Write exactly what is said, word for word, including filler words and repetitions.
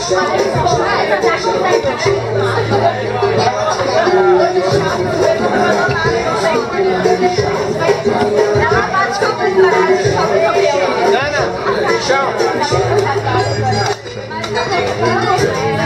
Nana, show.